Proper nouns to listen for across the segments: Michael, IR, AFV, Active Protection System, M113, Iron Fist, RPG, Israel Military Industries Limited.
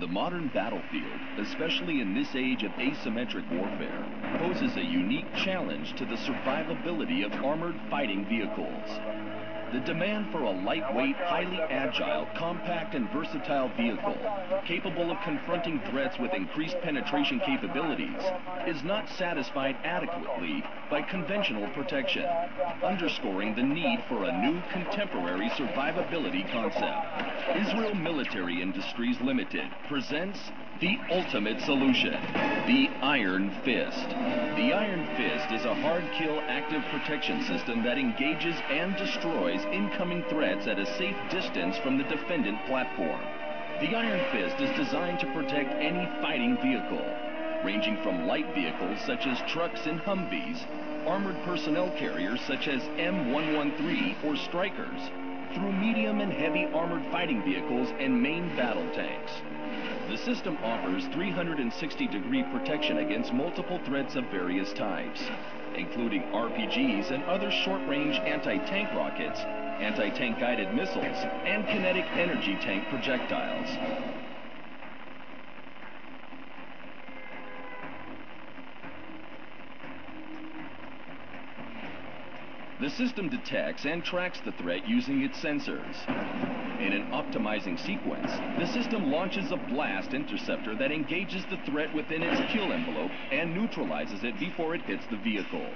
The modern battlefield, especially in this age of asymmetric warfare, poses a unique challenge to the survivability of armored fighting vehicles. The demand for a lightweight, highly agile, compact and versatile vehicle, capable of confronting threats with increased penetration capabilities, is not satisfied adequately by conventional protection, underscoring the need for a new contemporary survivability concept. Israel Military Industries Limited presents the ultimate solution, the Iron Fist. The Iron Fist is a hard-kill active protection system that engages and destroys incoming threats at a safe distance from the defendant platform. The Iron Fist is designed to protect any fighting vehicle, ranging from light vehicles such as trucks and Humvees, armored personnel carriers such as M113 or Strikers, through medium and heavy armored fighting vehicles and main battle tanks. The system offers 360-degree protection against multiple threats of various types, including RPGs and other short-range anti-tank rockets, anti-tank guided missiles, and kinetic energy tank projectiles. The system detects and tracks the threat using its sensors. In an optimizing sequence, the system launches a blast interceptor that engages the threat within its kill envelope and neutralizes it before it hits the vehicle.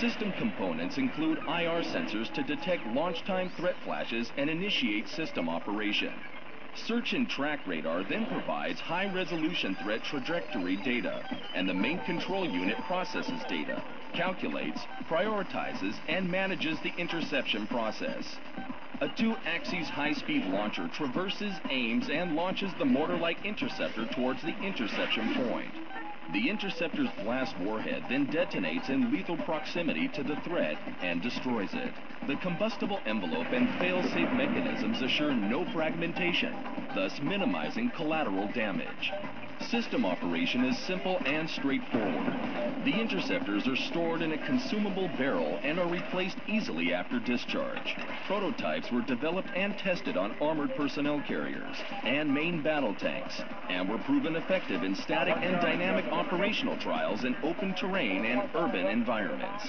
System components include IR sensors to detect launch time threat flashes and initiate system operation. Search and track radar then provides high-resolution threat trajectory data, and the main control unit processes data, calculates, prioritizes, and manages the interception process. A two-axis high-speed launcher traverses, aims, and launches the mortar-like interceptor towards the interception point. The interceptor's blast warhead then detonates in lethal proximity to the threat and destroys it. The combustible envelope and fail-safe mechanisms assure no fragmentation, thus minimizing collateral damage. System operation is simple and straightforward. The interceptors are stored in a consumable barrel and are replaced easily after discharge. Prototypes were developed and tested on armored personnel carriers and main battle tanks, and were proven effective in static and dynamic operational trials in open terrain and urban environments.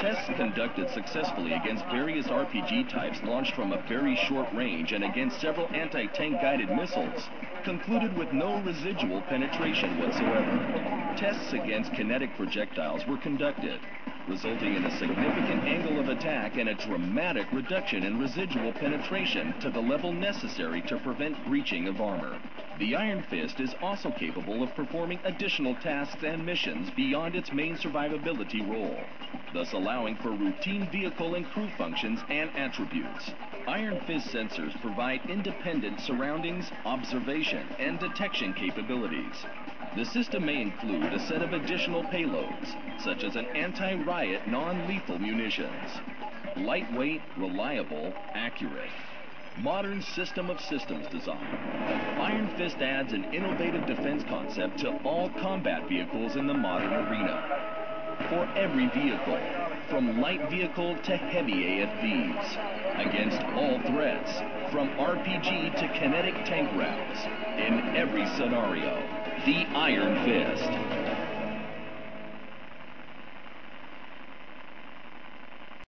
Tests conducted successfully against various RPG types launched from a very short range and against several anti-tank guided missiles concluded with no residual penetration whatsoever. Tests against kinetic projectiles were conducted, resulting in a significant angle of attack and a dramatic reduction in residual penetration to the level necessary to prevent breaching of armor. The Iron Fist is also capable of performing additional tasks and missions beyond its main survivability role, thus allowing for routine vehicle and crew functions and attributes. Iron Fist sensors provide independent surroundings, observation, and detection capabilities. The system may include a set of additional payloads, such as an anti-riot non-lethal munitions. Lightweight, reliable, accurate. Modern system of systems design. Iron Fist adds an innovative defense concept to all combat vehicles in the modern arena. For every vehicle, from light vehicle to heavy AFVs, against all threats, from RPG to kinetic tank rounds, in every scenario, the Iron Fist.